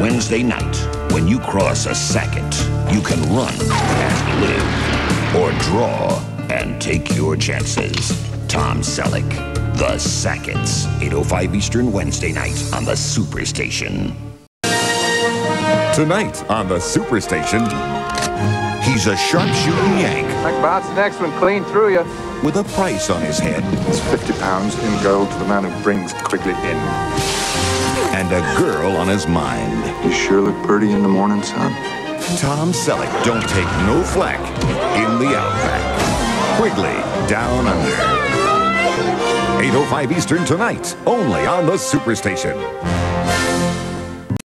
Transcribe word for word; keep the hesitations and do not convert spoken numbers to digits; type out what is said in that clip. Wednesday night, when you cross a Sackett, you can run and live, or draw and take your chances. Tom Selleck, The Sacketts, eight oh five Eastern, Wednesday night on the Superstation. Tonight on the Superstation, he's a sharpshooting yank. I can bounce the next one clean through you. With a price on his head. It's fifty pounds in gold to the man who brings Quigley in. And a girl on his mind. You sure look pretty in the morning, son. Tom Selleck, Don't Take No Flack in the Outback. Quigley Down Under. eight oh five Eastern tonight, only on the Superstation.